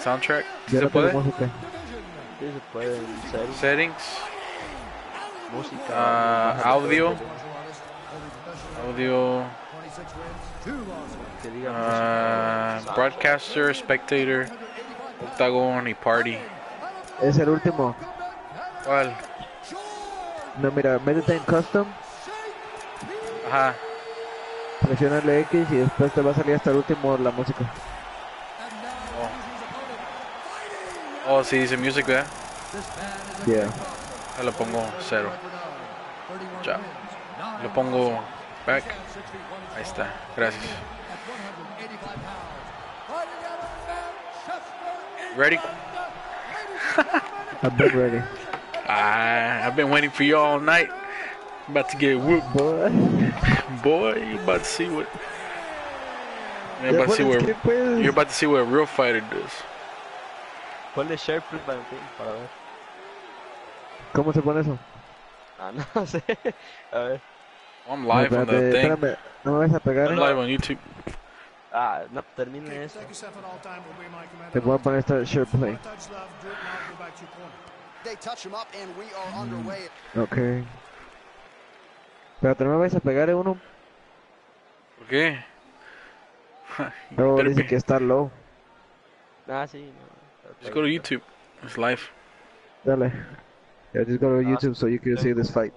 Soundtrack. ¿Se puede? Sí, se puede. Settings. Música. Audio. Audio. Broadcaster, Spectator, Octagon y Party. Es el último. ¿Cuál? No, mira, métete en Custom. Ajá. Presiona el X y después te va a salir hasta el último la música. Oh, sí, dice Music, ¿verdad? Yeah. Yo lo pongo 0. Ya. Lo pongo back. Ahí está. Gracias. Ready? I've been ready. I've been waiting for you all night. I'm about to get whooped, boy. Boy, you about to see what. You're about to see what. You're about to see what a real fighter does. Ponle share plus para ver. ¿Cómo se pone eso? Ah, no sé. A ver. I'm live on the thing. Espérame, no me vas a pegar. I'm live on YouTube. Ah, no, termine eso. Te voy a poner esta share play. Okay. Pero no me vais a pegar uno. ¿Por qué? No, dice que está low. Ah, sí. No. Just go to YouTube. It's live. Dale. Yeah, just go to YouTube so you can see this fight.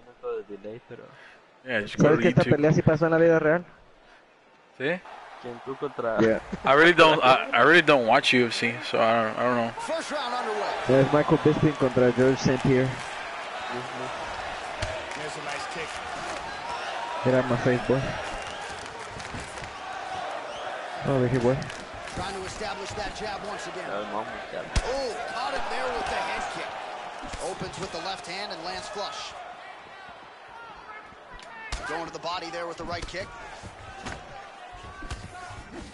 Yeah, just go to YouTube. ¿Sabes que esta pelea sí pasó en la vida real? ¿Sí? ¿Quién tú contra? Yeah. I really don't watch UFC, so I don't know. There's Michael Bisping contra Georges St-Pierre. There's a nice kick. Get out of my face, boy. Over here, boy. Trying to establish that jab once again. Oh, caught it there with the head kick. Opens with the left hand and lands flush. Going to the body there with the right kick.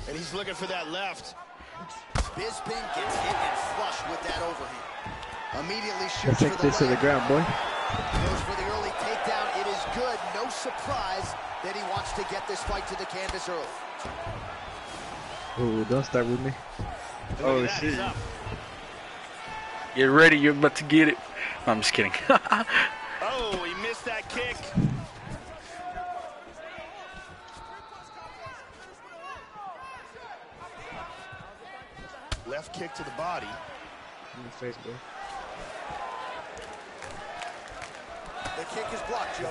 And he's looking for that left. Bisping gets hit and flush with that overhand. Immediately shoots for the this to the ground, boy. Goes for the early takedown. It is good. No surprise that he wants to get this fight to the canvas early. Oh, don't start with me. Oh shit! Get ready. You're about to get it. No, I'm just kidding. Oh, he missed that kick. Left kick to the body. In the face, bro. The kick is blocked, Joe.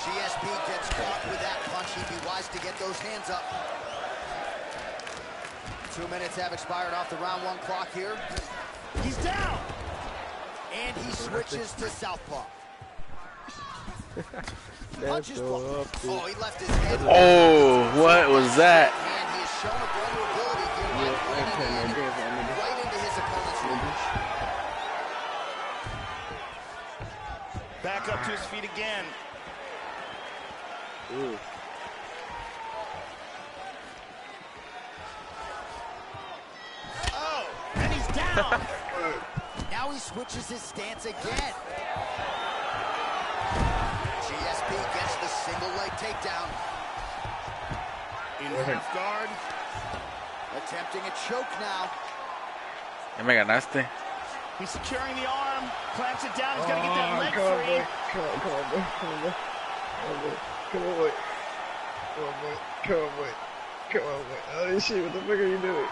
GSP gets caught with that punch. He'd be wise to get those hands up. 2 minutes have expired off the round one clock here. He's down! And he switches to southpaw. Punch is blocked. Oh, he left his head. Oh, what was that? And he has shown a vulnerability here. Right into his opponent's reach. Back up to his feet again. Ooh. Oh, and he's down. Now he switches his stance again. GSP gets the single leg takedown. In half guard. Attempting a choke now. Ya me ganaste. He's securing the arm, clamps it down, he's gonna get that leg free. Come on, boy. Oh shit, what the fuck are you doing?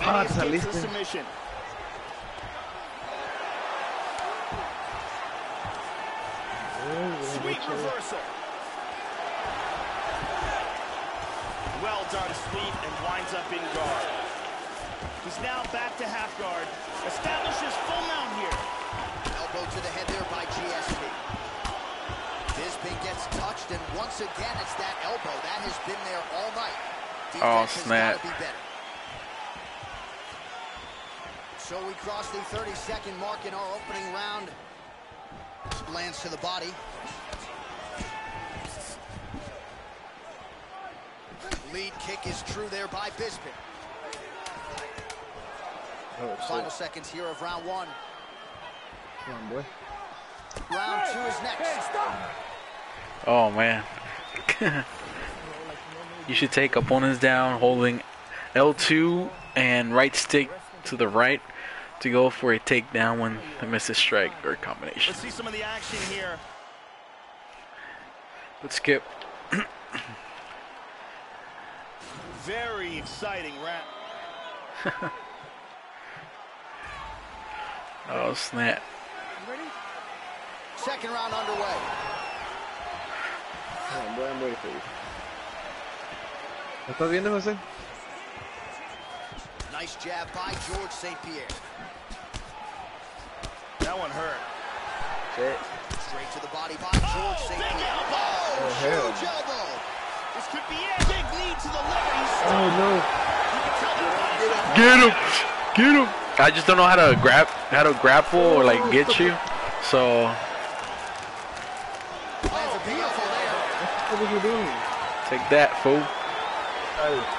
Ah, it's at least submission. Sweet reversal. Well done, sweet, and winds up in guard. He's now back to half guard. Establishes full mount here. Elbow to the head there by GSP. Bisping gets touched, and once again it's that elbow that has been there all night. Defense has got to be better. So we cross the 30-second mark in our opening round. Lands to the body. Lead kick is true there by Bisping. Oh, final seconds here of round one. Come on, boy. Round two is next. Hey, stop. Oh, man. You should take opponents down holding L2 and right stick to the right to go for a takedown when they miss a strike or combination. Let's see some of the action here. Let's skip. Very exciting round. Oh, snap. Ready? Second round underway. I'm waiting for you. ¿Estás viendo, Jose? Nice jab by Georges St-Pierre. That one hurt. Straight to the body by Georges St-Pierre. Oh, huge elbow. This could be a big lead to the leg. Oh, no. Get him. Get him. I just don't know how to grapple or like get you. So. Oh, that's beautiful there. What are you doing? Take that, fool. Oh.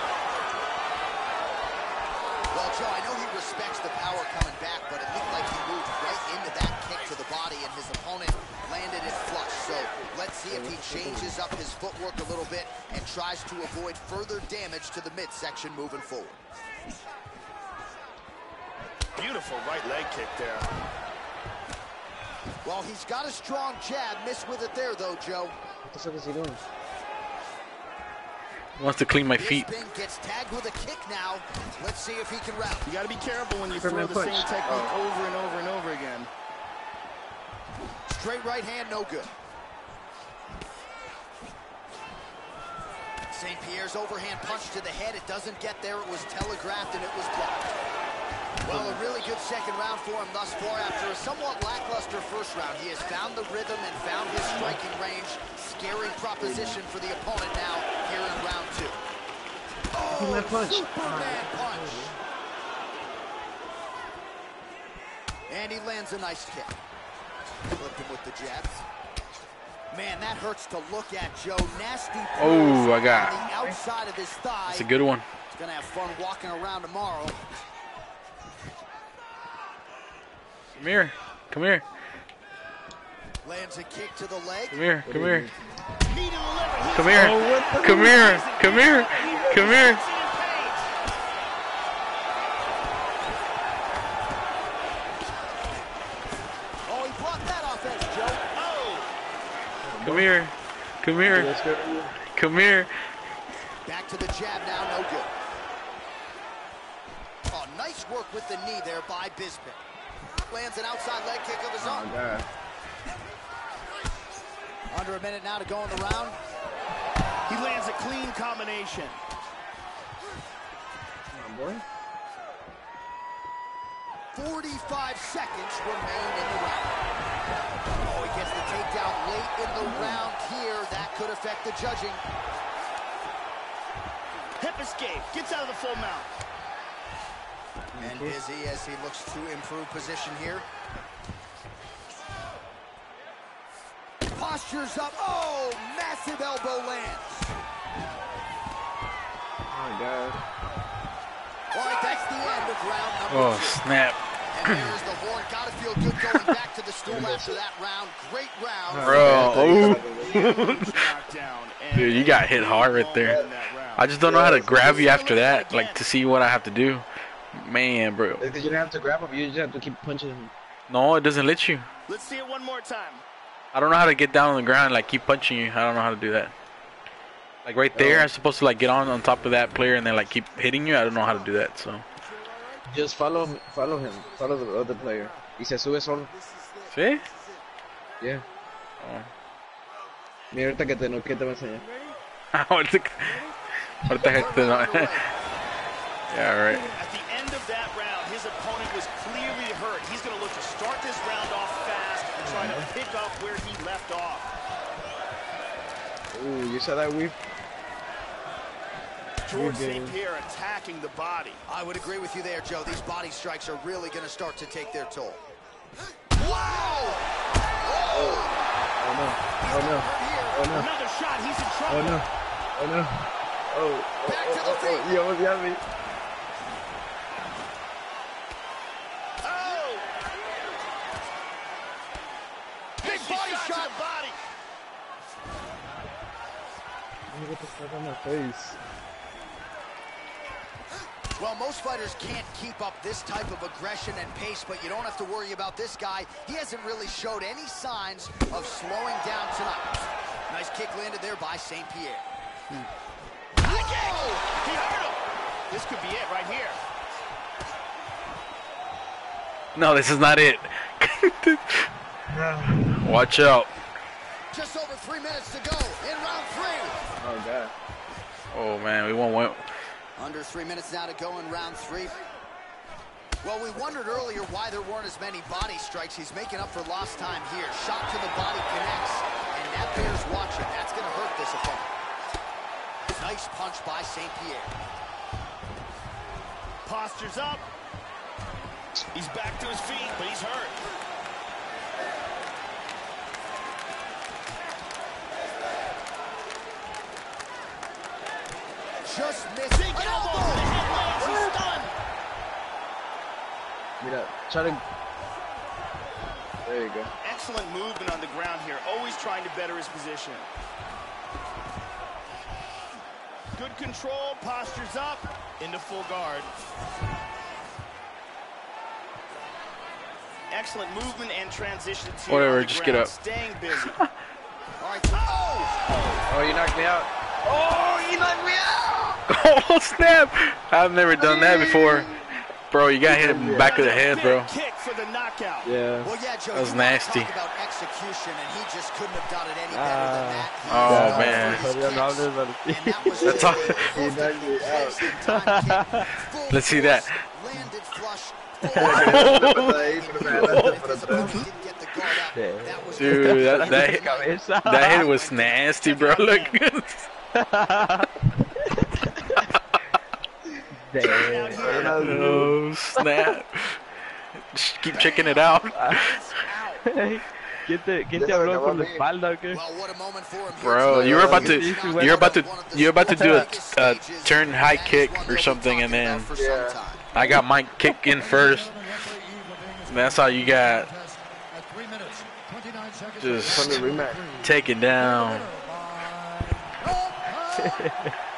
Changes up his footwork a little bit and tries to avoid further damage to the midsection moving forward. Beautiful right leg kick there. Well, he's got a strong jab. Missed with it there, though, Joe. What's up, is he doing? He wants to clean my feet. Bisping gets tagged with a kick now. Let's see if he can route. You got to be careful when you throw the same technique over and over and over again. Straight right hand, no good. St. Pierre's overhand punch to the head. It doesn't get there. It was telegraphed and it was blocked. Well, a really good second round for him thus far. After a somewhat lackluster first round, he has found the rhythm and found his striking range. Scary proposition for the opponent now here in round two. Oh, Superman punch. And he lands a nice kick. Flipped him with the jabs. Man, that hurts to look at, Joe. Nasty. Oh, I got the outside of his thigh. That's a good one. He's gonna have fun walking around tomorrow. Come here. Come here. Lands a kick to the leg. Come here. Come here. Come here. Come here. Come here. Come here. Come here. Come here. Come here. Back to the jab now, no good. Oh, nice work with the knee there by Bisping. Lands an outside leg kick of his own. God. Under a minute now to go in the round. He lands a clean combination. Come on, boy. 45 seconds remain in the round. Gets the takedown late in the round here. That could affect the judging. Hip escape. Gets out of the full mount. And busy as he looks to improve position here. Postures up. Oh, massive elbow lands. Oh, my God. All right, that's the end of round number two. Oh, snap. There's the horn. Gotta feel good going back to the stool after that round. Great round. Bro. Dude, you got hit hard right there. I just don't know how to grab you after that, like to see what I have to do. Man, bro. Because you don't have to grab him, you just have to keep punching him. No, it doesn't let you. Let's see it one more time. I don't know how to get down on the ground, like keep punching you. I don't know how to do that. Like right there, I'm supposed to like get on top of that player and then like keep hitting you. I don't know how to do that, so. Just follow him, follow the other player. Y se sube solo. ¿Sí? Yeah. Oh. Mira ahorita que te no, ¿qué te va a enseñar? Ahorita que te no. Yeah, right. At the end of that round, his opponent was clearly hurt. He's going to look to start this round off fast and try to pick up where he left off. Ooh, you saw that whip? Georges St-Pierre attacking the body. I would agree with you there, Joe. These body strikes are really going to start to take their toll. Wow! Oh! Oh no! Oh no! Oh no! Another shot. He's in trouble. Oh no! Oh no! Oh! Oh! Back to the feet. He almost got me. Oh! Big body shot. You get the stuff on their face. Well, most fighters can't keep up this type of aggression and pace, but you don't have to worry about this guy. He hasn't really showed any signs of slowing down tonight. Nice kick landed there by St-Pierre. High kick! He hurt him! This could be it right here. No, this is not it. Watch out. Just over 3 minutes to go in round three. Oh, God. Oh, man, we won't win. Under 3 minutes now to go in round three. Well, we wondered earlier why there weren't as many body strikes. He's making up for lost time here. Shot to the body connects, and that bear's watching. That's going to hurt this opponent. Nice punch by St-Pierre. Posture's up. He's back to his feet, but he's hurt. Just missing. An elbow. He's done. Get up. Try to. There you go. Excellent movement on the ground here. Always trying to better his position. Good control. Postures up. Into full guard. Excellent movement and transitions here. Whatever. Just ground. Get up. Staying busy. All right. Oh! Oh, you knocked me out. Oh, you knocked me out. Oh, snap! I've never done that before. Bro, you got hit in the back of the head, bro. Kick for the knockout. Yeah. Well, yeah, Joe, that was nasty. About execution, and he just couldn't have done it any better than that. Oh, man. Let's see that. Landed flush. Dude, that hit was nasty, bro. Look. Damn. Oh, snap. Just keep checking it out. Get that roll from the spalda, okay? Bro, you're about to do a turn high kick or something, and then I got my kick in first. And that's all you got. Just take it down.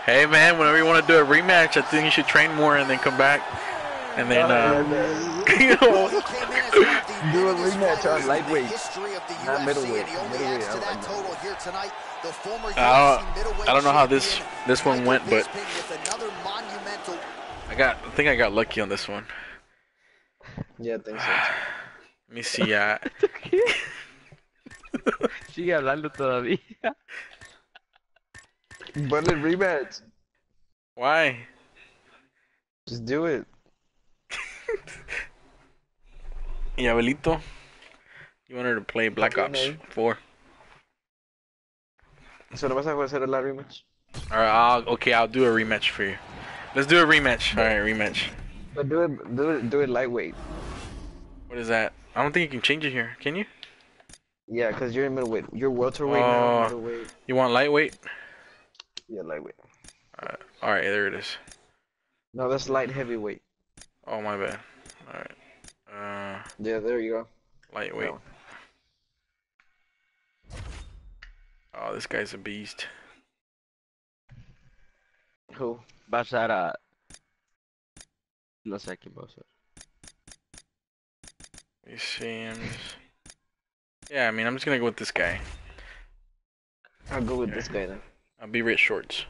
Hey man, whenever you want to do a rematch, I think you should train more and then come back. And then, you know. Do a rematch on lightweight, not middleweight. I don't know how this one went, but I think I got lucky on this one. Yeah, I think so. Let me see. Sigue hablando todavía. But it rematch. Why? Just do it. Y Abelito, you want her to play Black Ops 4. So no vas a hacer la rematch? Alright, I'll do a rematch for you. Let's do a rematch. Alright, rematch. But do it lightweight. What is that? I don't think you can change it here, can you? Yeah, cause you're in middleweight. You're welterweight now. Middleweight. You want lightweight? Yeah, lightweight. Alright, there it is. No, that's light heavyweight. Oh, my bad. Alright. Yeah, there you go. Lightweight. Oh, this guy's a beast. Who? Basara. No sé quién va a ser. You see him. Yeah, I mean, I'm just gonna go with this guy. I'll go with this guy then. I'll be rich shorts.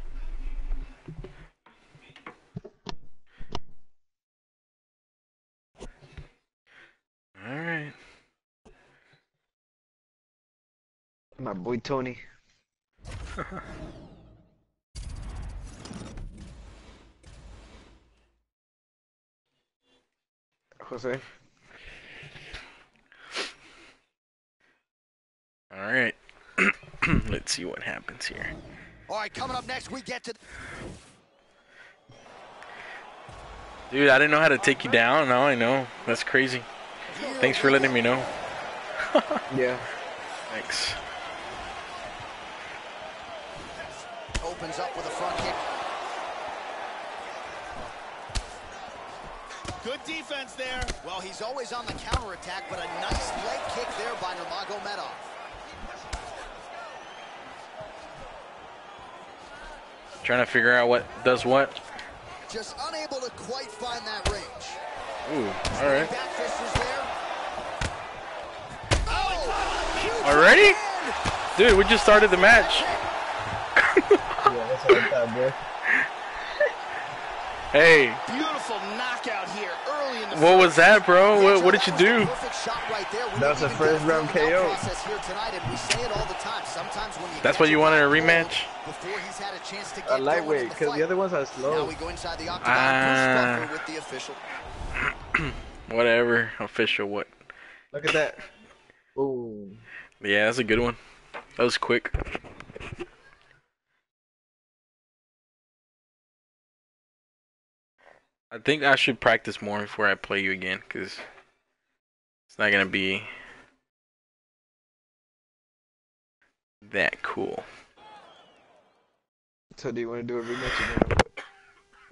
Alright. My boy Tony. Jose. Alright. Let's see what happens here. All right, coming up next, we get to... Dude, I didn't know how to take you down. Now I know. That's crazy. Thanks for letting me know. Yeah. Thanks. Opens up with a front kick. Good defense there. Well, he's always on the counterattack, but a nice leg kick there by Nurmagomedov. Trying to figure out what does what. Just unable to quite find that range. Ooh, all right. Oh, already? Dude, we just started the match. Yeah, that's what I thought, bro. Hey. Beautiful knockout here early in the What was that, bro? What did you do? That's a first round KO. That's what you wanted, a rematch? A lightweight, because the other ones are slow. Whatever, official what. Look at that. Ooh. Yeah, that's a good one. That was quick. I think I should practice more before I play you again, because it's not going to be that cool. So do you want to do a rematch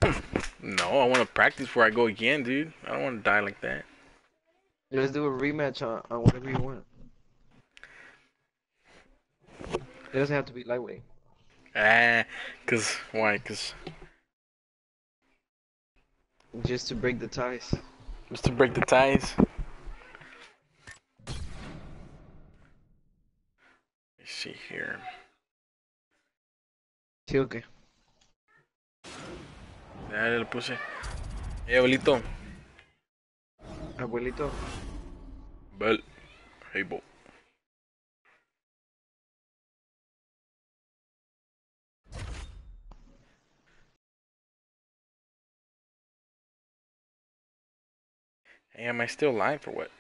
again? No, I want to practice before I go again, dude. I don't want to die like that. Let's do a rematch on whatever you want. It doesn't have to be lightweight. Because, why? Because... just to break the ties. Just to break the ties. Let me see here. Sí, okay. Dale, le puse. Hey, abuelito. Abuelito. Well, hey, Bo. Hey, am I still live or what?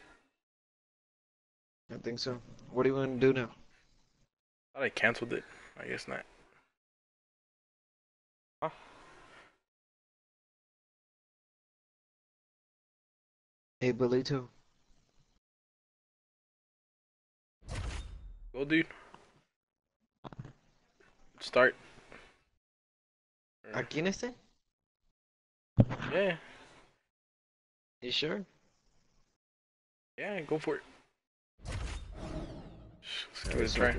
I think so. What do you want to do now? I thought I canceled it. I guess not. Huh? Hey, Belito. Go, dude. Start. ¿A quién este? Yeah. You sure? Yeah, go for it. Let's give it a try.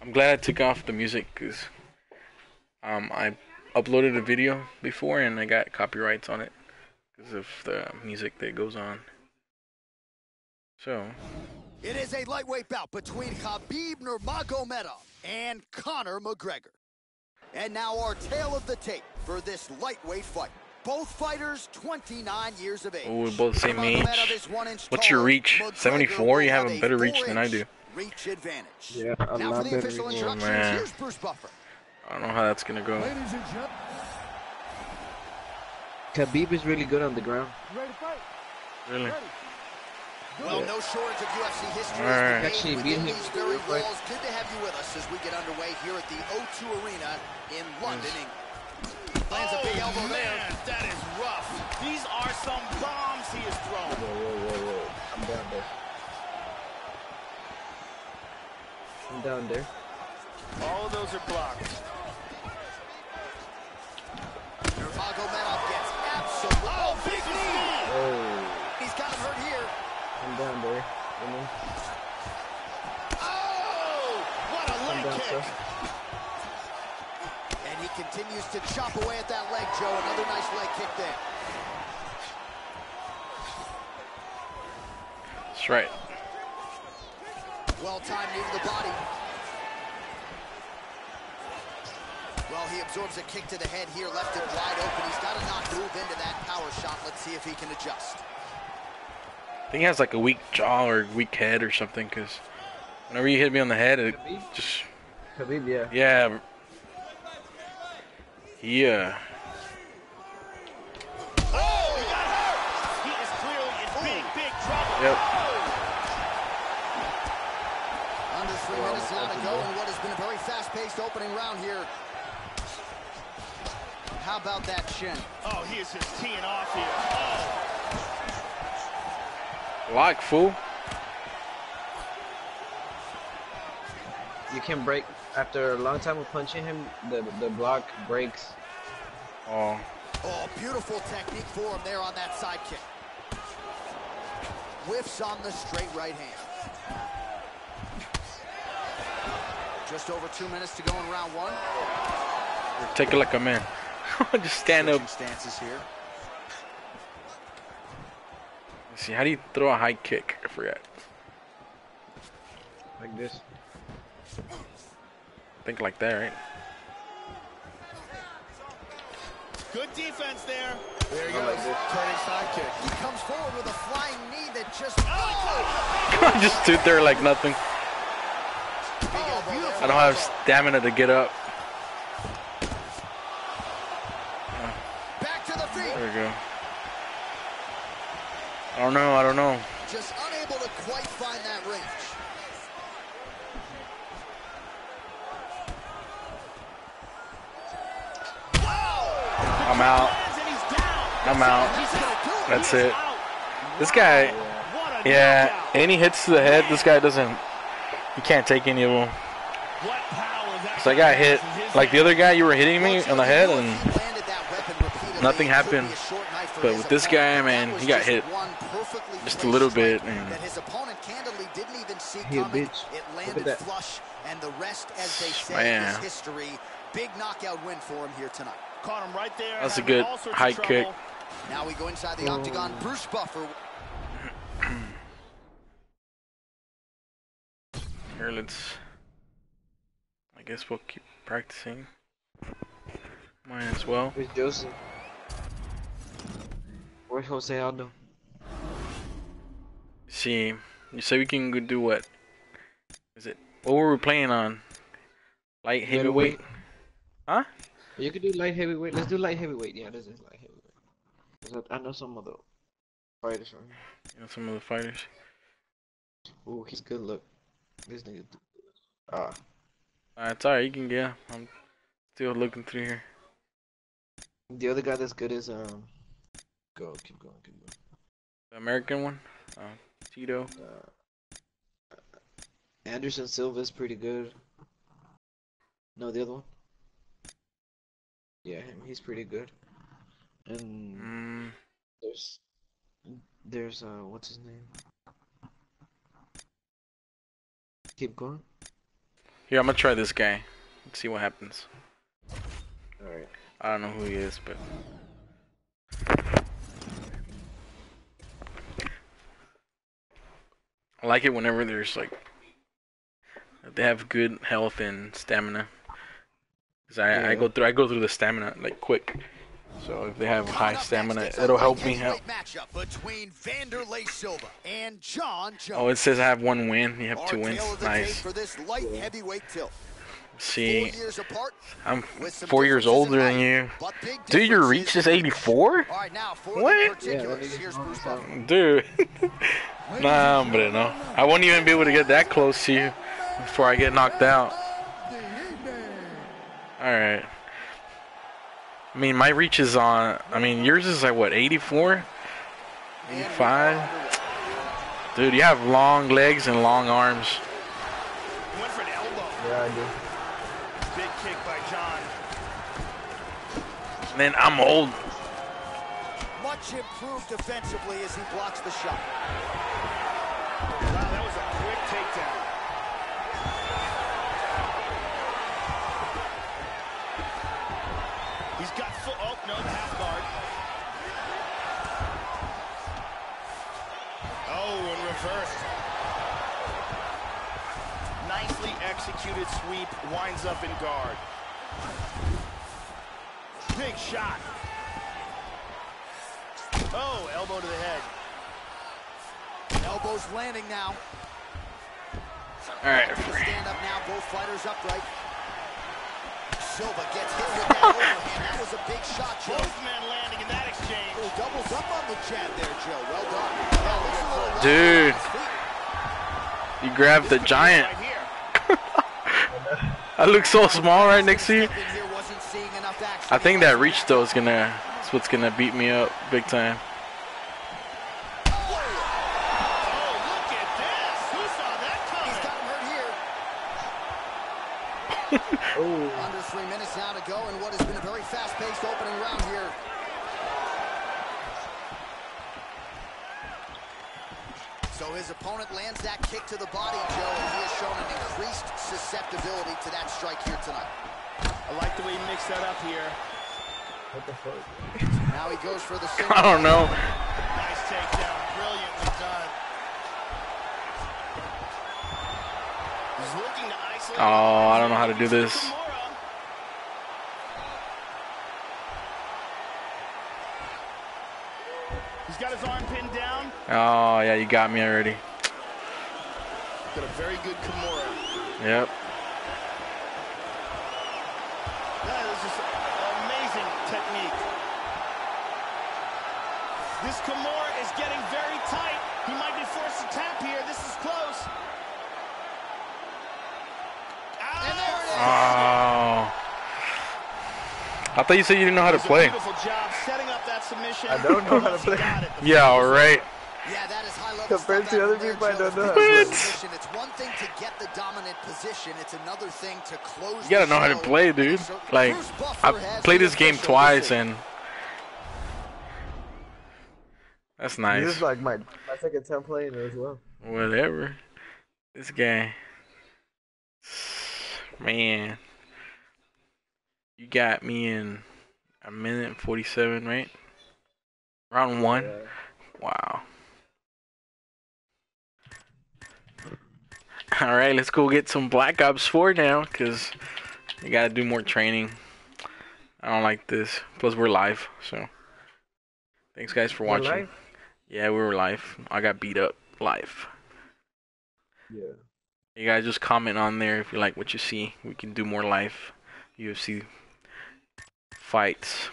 I'm glad I took off the music because I uploaded a video before and I got copyrights on it because of the music that goes on. So it is a lightweight bout between Khabib Nurmagomedov and Conor McGregor. And now our tale of the tape for this lightweight fight. Both fighters 29 years of age. Oh, we're both same age. What's your reach? 74? You have a better reach than I do. Reach advantage. Yeah, a lot better reach. Oh, man. Here's Bruce Buffer. I don't know how that's going to go. Khabib is really good on the ground. Ready to fight. Really? Well, yeah. No shortage of UFC history. All right. Actually, beating these very walls. Good to have you with us as we get underway here at the O2 Arena in London, England. Lands a big elbow there. That is rough. These are some bombs he is throwing. Whoa. I'm down there. All of those are blocked. Nurmagomedov gets absolutely. Oh, big knee. Oh. He's got hurt here. I'm down there. Oh, what a leg kick. He continues to chop away at that leg, Joe. Another nice leg kick there. That's right. Well-timed move to the body. Well, he absorbs a kick to the head here, left it wide open. He's got to not move into that power shot. Let's see if he can adjust. I think he has like a weak jaw or weak head or something, because whenever you hit me on the head, it just... Khabib, yeah. Yeah. Yeah. Oh, he got hurt. He is clearly in big trouble. Yep. Under 3 minutes now to go in what has been a very fast-paced opening round here. How about that chin? Oh, he is just teeing off here. Oh. Like, fool. You can break. After a long time of punching him, the block breaks. Oh. Oh, beautiful technique for him there on that side kick. Whiffs on the straight right hand. Just over 2 minutes to go in round 1. Take it like a man. Just stand up. Stances here. Let's see, how do you throw a high kick? I forgot. Like this. I think like that, right? Good defense there. There he goes. Turning side kick. He comes forward with a flying knee that just. Oh! Just stood there like nothing. Oh, I don't have stamina to get up. Back to the feet. There we go. I don't know. I don't know. Just unable to quite find that range. I'm out. I'm out. That's it. This guy, yeah, any hits to the head, this guy doesn't, you can't take any of them. So I got hit, like the other guy, you were hitting me on the head and nothing happened. But with this guy, man, he got hit just a little bit. And he a bitch. Look at that. Man. Big knockout win for him here tonight. Caught him right there. That's a good high kick. Now we go inside the octagon. Bruce Buffer. Here, let's. I guess we'll keep practicing. Mine as well. Where's Joseph? Where's Jose Aldo? See, you said we can go do what? Is it? What were we playing on? Light heavyweight? Huh? You could do light heavyweight. Let's do light heavyweight. Yeah, this is light heavyweight. I know some of the fighters right here. You know some of the fighters? Ooh, he's good look. This nigga. It's alright. You can get. Yeah, I'm still looking through here. The other guy that's good is Go. Keep going. Keep going. The American one. Tito. Anderson Silva's pretty good. No, the other one. Yeah, him. He's pretty good. And there's what's his name? Keep going. Here, I'm gonna try this guy. Let's see what happens. All right. I don't know who he is, but I like it whenever there's like they have good health and stamina. Yeah. I go through the stamina like quick, so if they have high stamina, it'll help me out. Oh, it says I have one win. You have two wins. Nice. See, I'm 4 years older than you. Dude, your reach is 84. What? Dude, nah, but no, I won't even be able to get that close to you before I get knocked out. Alright. I mean, my reach is on. I mean, yours is like what, 84? 85? Dude, you have long legs and long arms. Went for an elbow. Yeah, I do. Big kick by John. Man, I'm old. Much improved defensively as he blocks the shot. Wow, that was a quick takedown. He's got full, oh no, half guard. Oh, and reversed. Nicely executed sweep, winds up in guard. Big shot. Oh, elbow to the head. Elbow's landing now. All right. Stand up now, both fighters upright. Silva gets hit with that overhand. That was a big shot, Joe. Both men landing in that exchange. He doubles up on the jab there, Joe. Well done. Dude. You grabbed the giant. I look so small right next to you. I think that reach, though, is going to... That's what's going to beat me up big time. Under 3 minutes now to go in what has been a very fast-paced opening round here. So his opponent lands that kick to the body, Joe, and he has shown an increased susceptibility to that strike here tonight. A I like the way he mixed that up here. What the fuck? Now he goes for the single. I don't know. Nice takedown. Brilliantly done. He's looking to isolate. Oh, I don't know how to do this. He's got his arm pinned down. Oh, yeah, you got me already. Got a very good Kimura. Yep. That is just amazing technique. This Kimura is getting very tight. He might be forced to tap here. This is close. Oh. And there it is. Oh. I thought you said you didn't know how to play. Beautiful job setting up that submission. I don't know how to play. Yeah, all right. Yeah, that is high level. Compared to other people, I don't know. What? It's one thing to get the dominant position. It's another thing to close. You gotta know how to play, dude. Like, I played this game twice, and that's nice. This is like my second time playing it as well. Whatever. This game, man. You got me in a minute and 47, right? Round one. Yeah. Wow. All right, let's go get some Black Ops 4 now, because we got to do more training. I don't like this. Plus, we're live, so. Thanks, guys, for watching. Live? Yeah, we were live. I got beat up live. Yeah. You guys just comment on there if you like what you see. We can do more live UFC fights.